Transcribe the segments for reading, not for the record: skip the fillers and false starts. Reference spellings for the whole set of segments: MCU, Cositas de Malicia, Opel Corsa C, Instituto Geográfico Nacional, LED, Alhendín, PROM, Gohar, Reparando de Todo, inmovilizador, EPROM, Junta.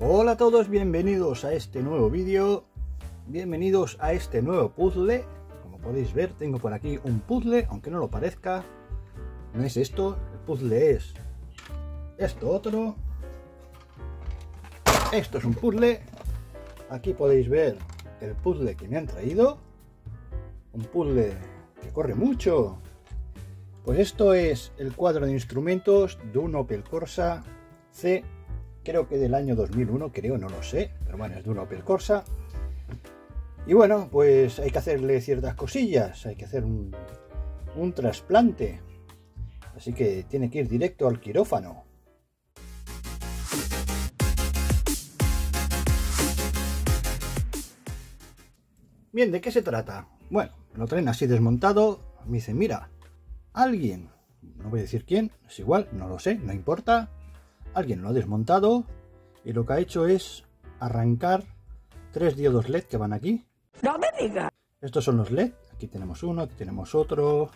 Hola a todos, bienvenidos a este nuevo vídeo, bienvenidos a este nuevo puzzle. Como podéis ver, tengo por aquí un puzzle, aunque no lo parezca, no es esto, el puzzle es esto otro. Esto es un puzzle, aquí podéis ver el puzzle que me han traído, un puzzle que corre mucho. Pues esto es el cuadro de instrumentos de un Opel Corsa C. Creo que del año 2001, creo, no lo sé, pero bueno, es de una Opel Corsa. Y bueno, pues hay que hacerle ciertas cosillas, hay que hacer un trasplante. Así que tiene que ir directo al quirófano. Bien, ¿de qué se trata? Bueno, lo traen así desmontado, me dicen, mira, alguien, no voy a decir quién, es igual, no lo sé, no importa. Alguien lo ha desmontado y lo que ha hecho es arrancar 3 diodos LED que van aquí. ¡No me digas! Estos son los LED. Aquí tenemos uno, aquí tenemos otro.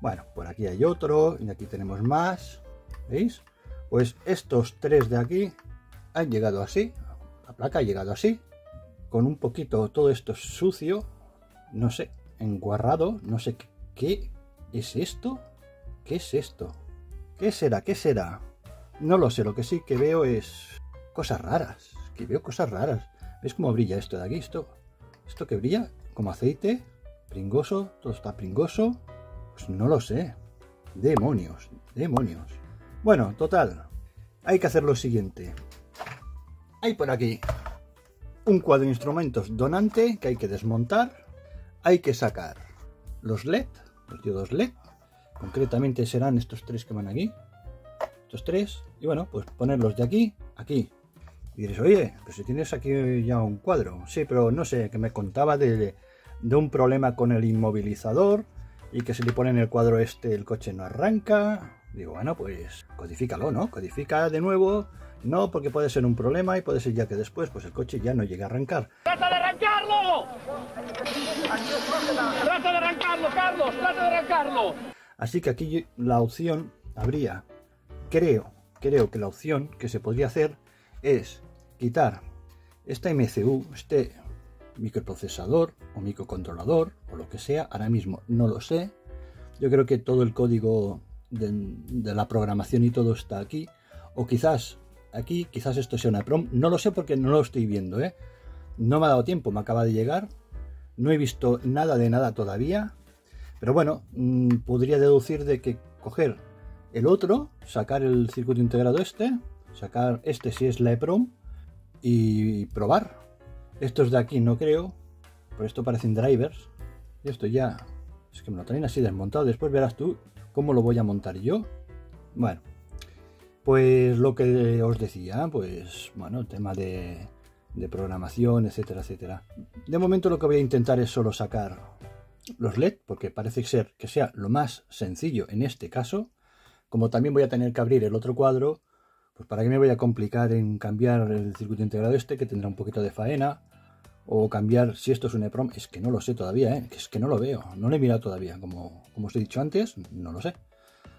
Bueno, por aquí hay otro y aquí tenemos más. ¿Veis? Pues estos 3 de aquí han llegado así. La placa ha llegado así. Con un poquito todo esto sucio. No sé, enguarrado. No sé qué es esto. ¿Qué es esto? ¿Qué será? ¿Qué será? No lo sé, lo que sí que veo es cosas raras, que veo cosas raras. ¿Ves cómo brilla esto de aquí? Esto que brilla como aceite, pringoso, todo está pringoso. Pues no lo sé. Demonios, demonios. Bueno, total, hay que hacer lo siguiente. Hay por aquí un cuadro de instrumentos donante que hay que desmontar. Hay que sacar los LED, los diodos LED. Concretamente serán estos 3 que van aquí. Estos 3, y bueno, pues ponerlos de aquí a aquí. Y diréis, oye, pues si tienes aquí ya un cuadro. Sí, pero no sé, que me contaba de un problema con el inmovilizador y que si le ponen el cuadro este el coche no arranca. Digo, bueno, pues codifícalo, ¿no? Codifica de nuevo. No, porque puede ser un problema y puede ser ya que después pues el coche ya no llega a arrancar. ¡Trata de arrancarlo! ¡Trata de arrancarlo, Carlos! ¡Trata de arrancarlo! Así que aquí la opción habría... Creo que la opción que se podría hacer es quitar esta MCU, este microprocesador o microcontrolador o lo que sea, ahora mismo no lo sé. Yo creo que todo el código de la programación y todo está aquí. O quizás aquí, quizás esto sea una PROM. No lo sé porque no lo estoy viendo, ¿eh? No me ha dado tiempo, me acaba de llegar. No he visto nada de nada todavía. Pero bueno, podría deducir de que coger... el otro, sacar el circuito integrado este, sacar este si es la EPROM y probar. Estos de aquí no creo, por esto parecen drivers. Y esto ya, es que me lo traen así desmontado, después verás tú cómo lo voy a montar yo. Bueno, pues lo que os decía, pues bueno, tema de programación, etcétera, etcétera. De momento lo que voy a intentar es solo sacar los LED, porque parece ser que sea lo más sencillo en este caso. Como también voy a tener que abrir el otro cuadro, pues para qué me voy a complicar en cambiar el circuito integrado este, que tendrá un poquito de faena, o cambiar si esto es un EPROM, es que no lo sé todavía, ¿eh? Es que no lo veo, no lo he mirado todavía, como os he dicho antes, no lo sé.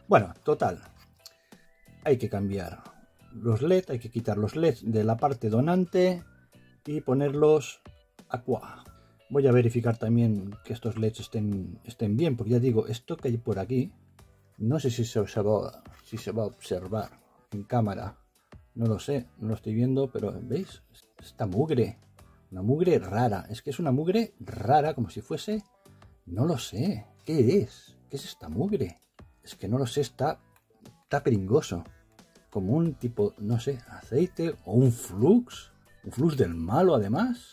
Bueno, total, hay que cambiar los LED, hay que quitar los LED de la parte donante y ponerlos aqua. Voy a verificar también que estos LEDs estén bien, porque ya digo, esto que hay por aquí, no sé si se va a observar en cámara. No lo sé, no lo estoy viendo, pero ¿veis? Esta mugre. Una mugre rara. Es que es una mugre rara, como si fuese... no lo sé. ¿Qué es? ¿Qué es esta mugre? Es que no lo sé, está pringoso. Como un tipo, no sé, aceite o un flux. Un flux del malo, además.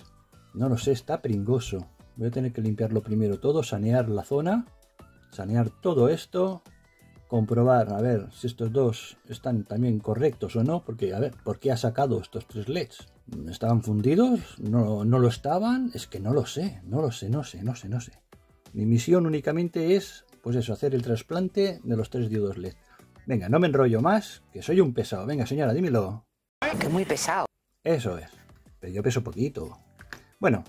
No lo sé, está pringoso. Voy a tener que limpiarlo primero todo, sanear la zona. Sanear todo esto. Comprobar, a ver, si estos dos están también correctos o no, porque, a ver, ¿por qué ha sacado estos 3 LEDs? ¿Estaban fundidos? ¿No lo estaban? Es que no lo sé. Mi misión únicamente es, pues eso, hacer el trasplante de los 3 diodos LED. Venga, no me enrollo más, que soy un pesado. Venga, señora, dímelo. Que muy pesado. Eso es, pero yo peso poquito. Bueno,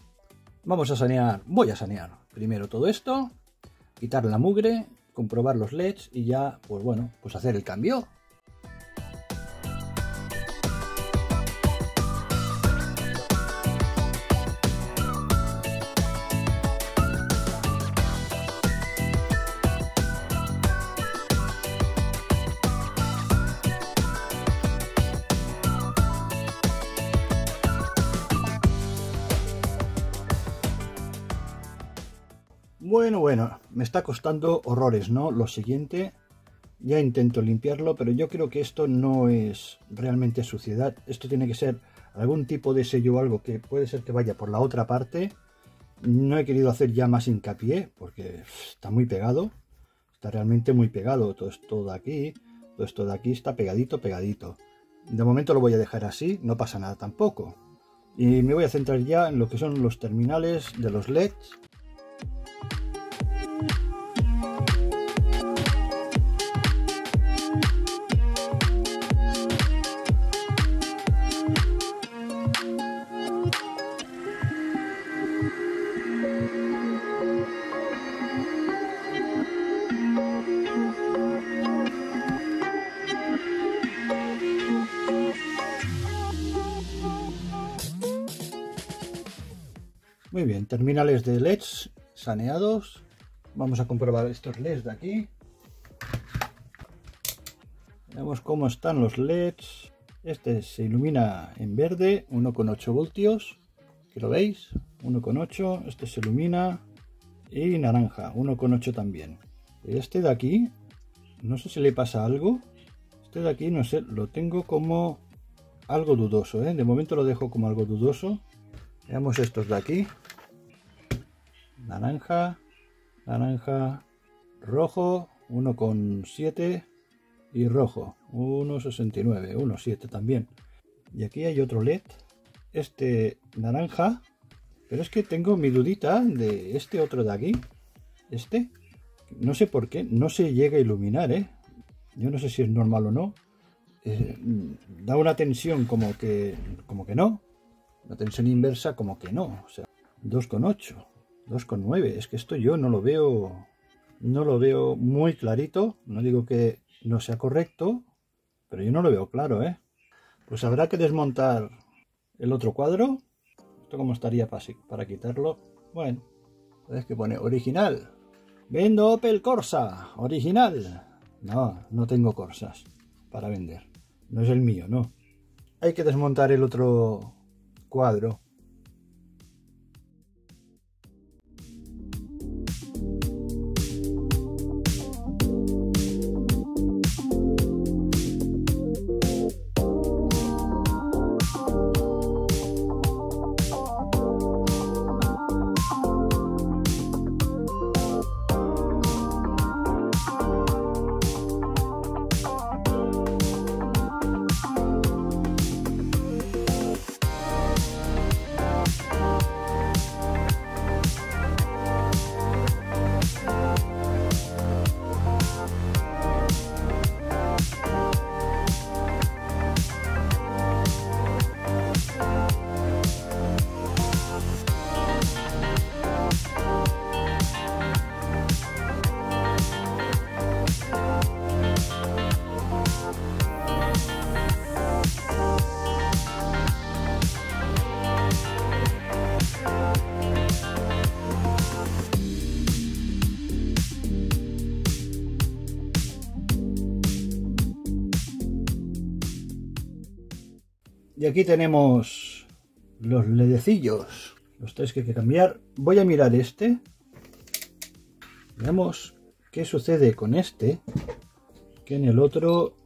vamos a sanear, voy a sanear primero todo esto, quitar la mugre... comprobar los LEDs y ya, pues bueno, pues hacer el cambio. Bueno, me está costando horrores, ¿no? Lo siguiente, ya intento limpiarlo, pero yo creo que esto no es realmente suciedad. Esto tiene que ser algún tipo de sello o algo que puede ser que vaya por la otra parte. No he querido hacer ya más hincapié porque está muy pegado. Está realmente muy pegado. Todo esto de aquí, todo esto de aquí está pegadito. De momento lo voy a dejar así, no pasa nada tampoco. Y me voy a centrar ya en lo que son los terminales de los LEDs. Muy bien, terminales de LEDs saneados. Vamos a comprobar estos LEDs de aquí. Veamos cómo están los LEDs. Este se ilumina en verde, 1,8 voltios. ¿Que lo veis? 1,8. Este se ilumina y naranja, 1,8 también. Este de aquí, no sé si le pasa algo. Este de aquí, no sé, lo tengo como algo dudoso, ¿eh? De momento lo dejo como algo dudoso. Veamos estos de aquí, naranja, rojo, 1,7 y rojo, 1,69, 1,7 también. Y aquí hay otro LED, este naranja, pero es que tengo mi dudita de este otro de aquí, este, no sé por qué, no se llega a iluminar, ¿eh? Yo no sé si es normal o no, da una tensión como que no. La tensión inversa como que no, o sea, 2,8, 2,9, es que esto yo no lo veo muy clarito, no digo que no sea correcto, pero yo no lo veo claro, ¿eh? Pues habrá que desmontar el otro cuadro. Esto como estaría para quitarlo. Bueno, es que pone original, vendo Opel Corsa, original. No tengo Corsas para vender, no es el mío, no. Hay que desmontar el otro cuadro. Y aquí tenemos los ledecillos, los tres que hay que cambiar. Voy a mirar este. Veamos qué sucede con este, que en el otro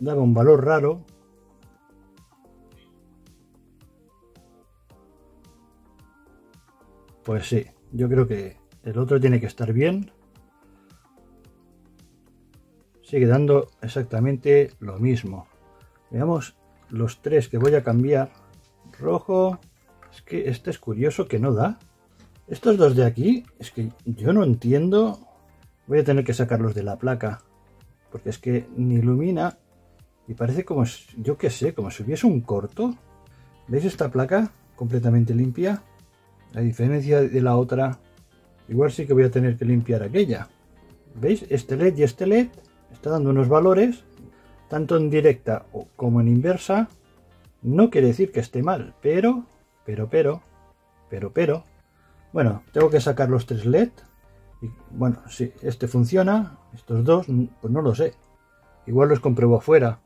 daba un valor raro. Pues sí, yo creo que el otro tiene que estar bien. Sigue dando exactamente lo mismo. Veamos los tres que voy a cambiar. Rojo, es que este es curioso que no da. Estos dos de aquí, es que yo no entiendo. Voy a tener que sacarlos de la placa porque es que ni ilumina y parece como, yo qué sé, como si hubiese un corto. ¿Veis esta placa completamente limpia? A diferencia de la otra, igual sí que voy a tener que limpiar aquella. ¿Veis? Este LED y este LED está dando unos valores tanto en directa como en inversa. No quiere decir que esté mal, pero... Bueno, tengo que sacar los tres LED. Y, bueno, sí, este funciona. Estos dos, pues no lo sé. Igual los compruebo afuera,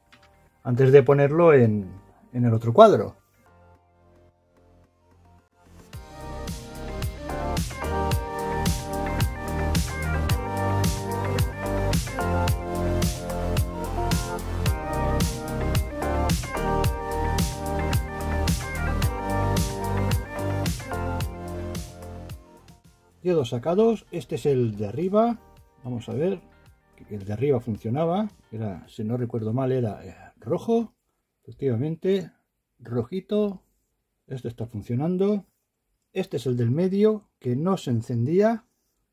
antes de ponerlo en el otro cuadro. diodos sacados, este es el de arriba, vamos a ver, el de arriba funcionaba, era, si no recuerdo mal, era rojo, efectivamente, rojito, este está funcionando, este es el del medio, que no se encendía,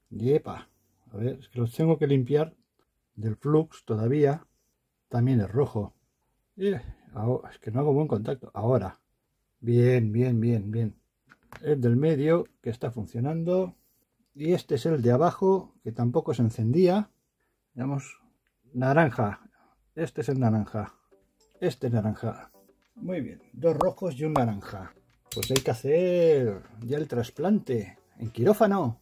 y epa, a ver, es que los tengo que limpiar del flux todavía, también es rojo, ahora, es que no hago buen contacto, ahora, bien, el del medio que está funcionando, y este es el de abajo que tampoco se encendía, digamos, naranja, este es el naranja, muy bien, dos rojos y un naranja, pues hay que hacer ya el trasplante en quirófano.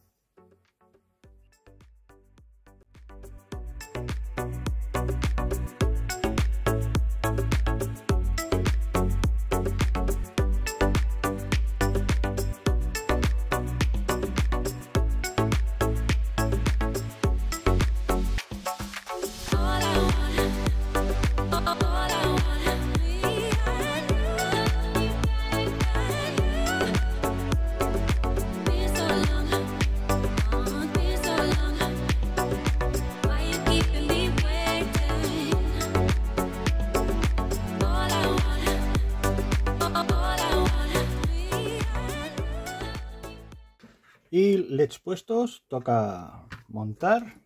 Y LEDs puestos, toca montar.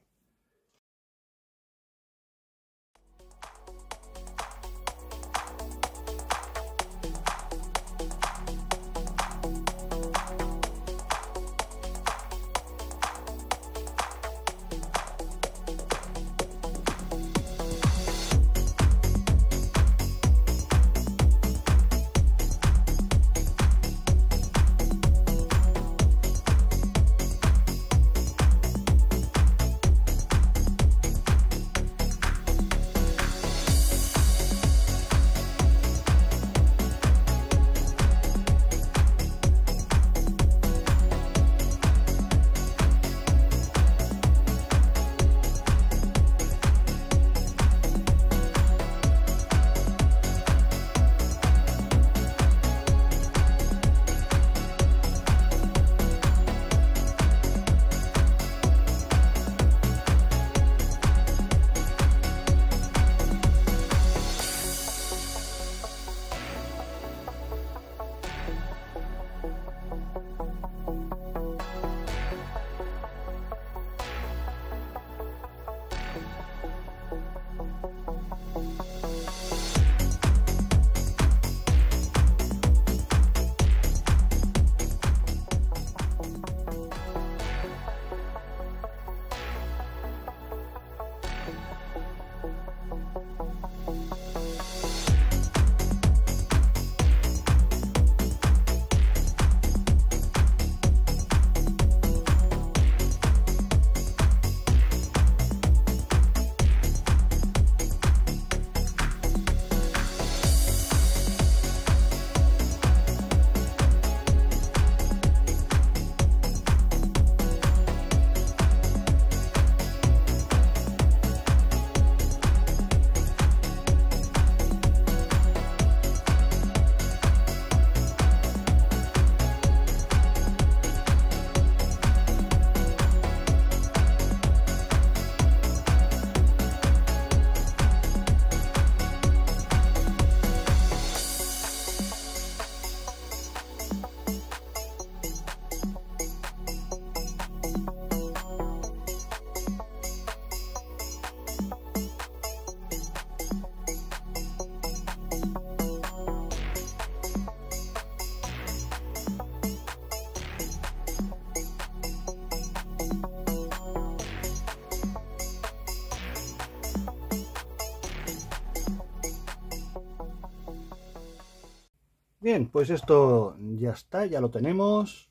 Bien, pues esto ya está, ya lo tenemos.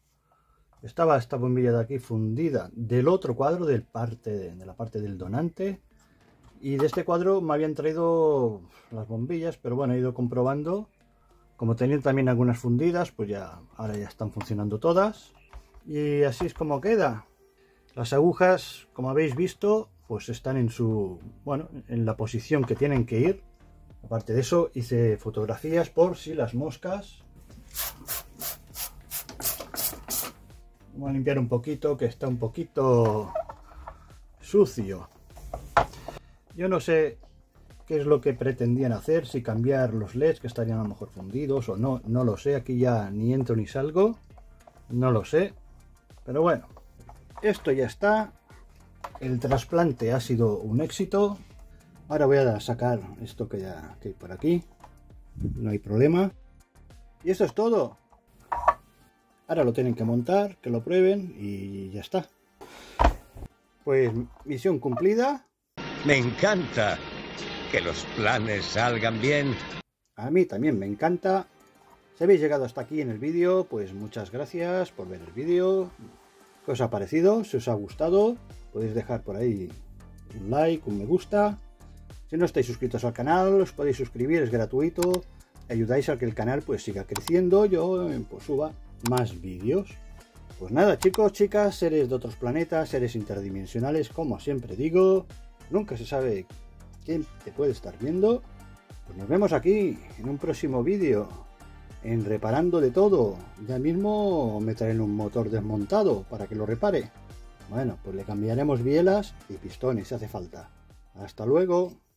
Estaba esta bombilla de aquí fundida del otro cuadro, de la parte del donante. Y de este cuadro me habían traído las bombillas, pero bueno, he ido comprobando. Como tenían también algunas fundidas, pues ya ahora ya están funcionando todas. Y así es como queda. Las agujas, como habéis visto, pues están en su, bueno, en la posición que tienen que ir. Aparte de eso, hice fotografías por si las moscas. Vamos a limpiar un poquito, que está un poquito sucio. Yo no sé qué es lo que pretendían hacer, si cambiar los LEDs que estarían a lo mejor fundidos o no, no lo sé, aquí ya ni entro ni salgo, no lo sé, pero bueno, esto ya está, el trasplante ha sido un éxito. Ahora voy a sacar esto que ya que hay por aquí, no hay problema, y eso es todo. Ahora lo tienen que montar, que lo prueben y ya está. Pues misión cumplida. Me encanta que los planes salgan bien. A mí también me encanta. Si habéis llegado hasta aquí en el vídeo, pues muchas gracias por ver el vídeo. ¿Qué os ha parecido? Si os ha gustado, podéis dejar por ahí un like, un me gusta. Si no estáis suscritos al canal, os podéis suscribir, es gratuito. Ayudáis a que el canal pues siga creciendo, yo pues, suba más vídeos. Pues nada, chicos, chicas, seres de otros planetas, seres interdimensionales, como siempre digo, nunca se sabe quién te puede estar viendo. Pues nos vemos aquí en un próximo vídeo, en Reparando de Todo. Ya mismo me traen un motor desmontado para que lo repare. Bueno, pues le cambiaremos bielas y pistones si hace falta. Hasta luego.